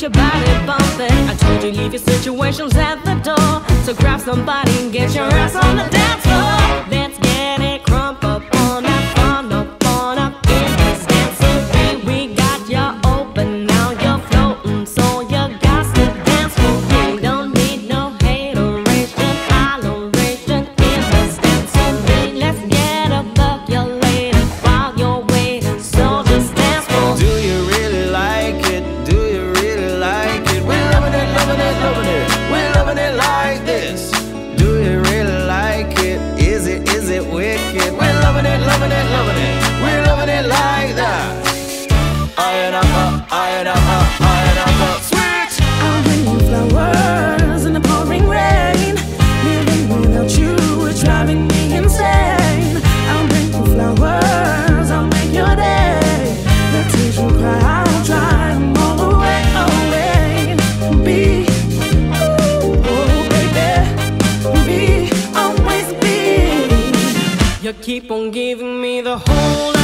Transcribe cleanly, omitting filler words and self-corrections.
Get your body bumping. I told you leave your situations at the door. So grab somebody and get your ass on the dance floor. Let's get it crump up on that fun up in this dancery. We got you open, now you're floating, so you got to dance for me. Don't need no hateration, holleration in this dancery. Let's get a buck you later while you're waiting, so just dance for me. Do you really like it? Do you really like it? We're loving it, loving it, loving it. We're loving it like this. Do you really like it? Is it wicked? We're loving it, loving it, loving it. We're loving it like that. I and I switch. I'm bringing flowers in the pouring rain. Living without you is driving me insane. I'm bringing flowers. I'll make your day. The tears will cry. I'll drive them all away, away. Keep on giving me the whole